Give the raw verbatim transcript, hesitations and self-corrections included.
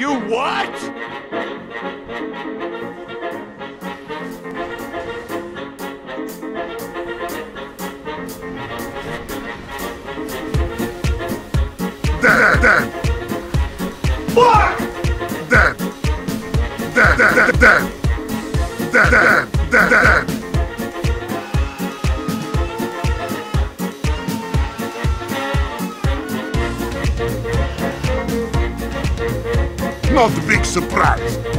You what? Dead, dead. Fuck! Dead. Dead, dead, dead, dead. Dead, dead, dead, dead. Not a big surprise.